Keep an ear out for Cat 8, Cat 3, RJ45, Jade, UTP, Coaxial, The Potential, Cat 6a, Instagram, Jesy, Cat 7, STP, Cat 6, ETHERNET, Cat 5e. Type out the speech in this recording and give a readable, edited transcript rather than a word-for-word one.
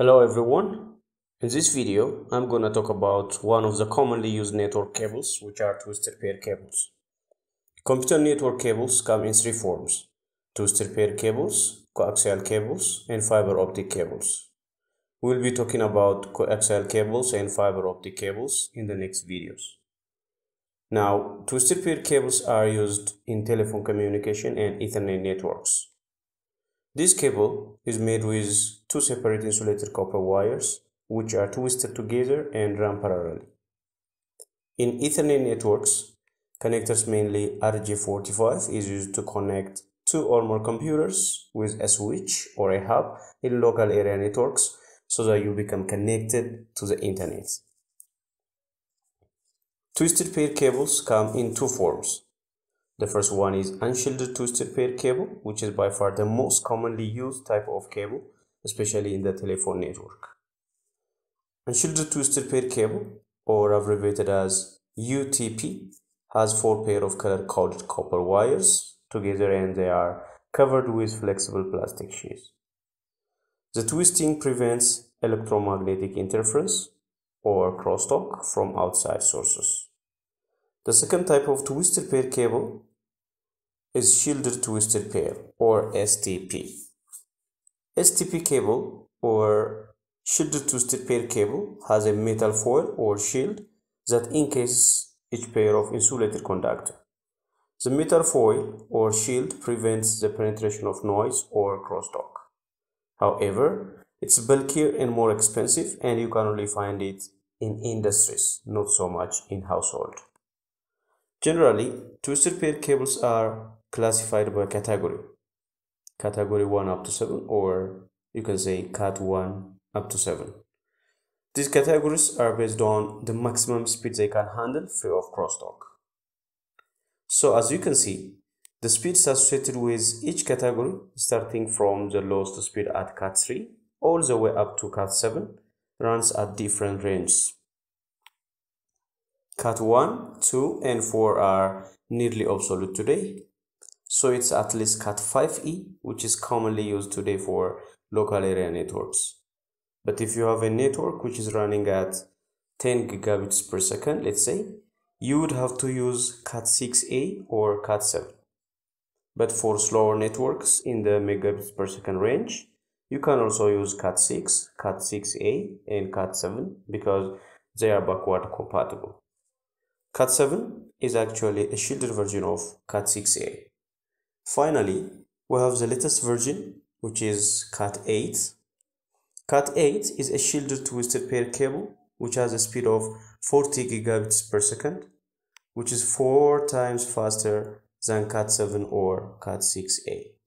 Hello everyone, in this video I'm gonna talk about one of the commonly used network cables, which are twisted pair cables. Computer network cables come in three forms: twisted pair cables, coaxial cables, and fiber optic cables. We'll be talking about coaxial cables and fiber optic cables in the next videos. Now, twisted pair cables are used in telephone communication and Ethernet networks. This cable is made with two separate insulated copper wires, which are twisted together and run parallel. In Ethernet networks, connectors, mainly RJ45, is used to connect two or more computers with a switch or a hub in local area networks so that you become connected to the internet. Twisted pair cables come in two forms. The first one is unshielded twisted pair cable, which is by far the most commonly used type of cable, especially in the telephone network. Unshielded twisted pair cable, or abbreviated as UTP, has four pair of color-coded copper wires together, and they are covered with flexible plastic sheets. The twisting prevents electromagnetic interference or crosstalk from outside sources. The second type of twisted pair cable is shielded twisted pair, or STP. STP cable, or shielded twisted pair cable, has a metal foil or shield that encases each pair of insulated conductor. The metal foil or shield prevents the penetration of noise or crosstalk. However, it's bulkier and more expensive, and you can only find it in industries, not so much in household. Generally, twisted pair cables are classified by category. Category 1 up to 7, or you can say Cat 1 up to 7. These categories are based on the maximum speed they can handle free of crosstalk. So as you can see, the speeds associated with each category, starting from the lowest speed at Cat 3 all the way up to Cat 7, runs at different ranges. Cat 1, 2, and 4 are nearly obsolete today, so it's at least Cat 5e, which is commonly used today for local area networks. But if you have a network which is running at 10 gigabits per second, let's say, you would have to use Cat 6a or Cat 7. But for slower networks in the megabits per second range, you can also use Cat 6, Cat 6a, and Cat 7 because they are backward compatible. Cat 7 is actually a shielded version of Cat 6a. Finally, we have the latest version, which is Cat 8. Cat 8 is a shielded twisted pair cable, which has a speed of 40 gigabits per second, which is 4 times faster than Cat 7 or Cat 6a.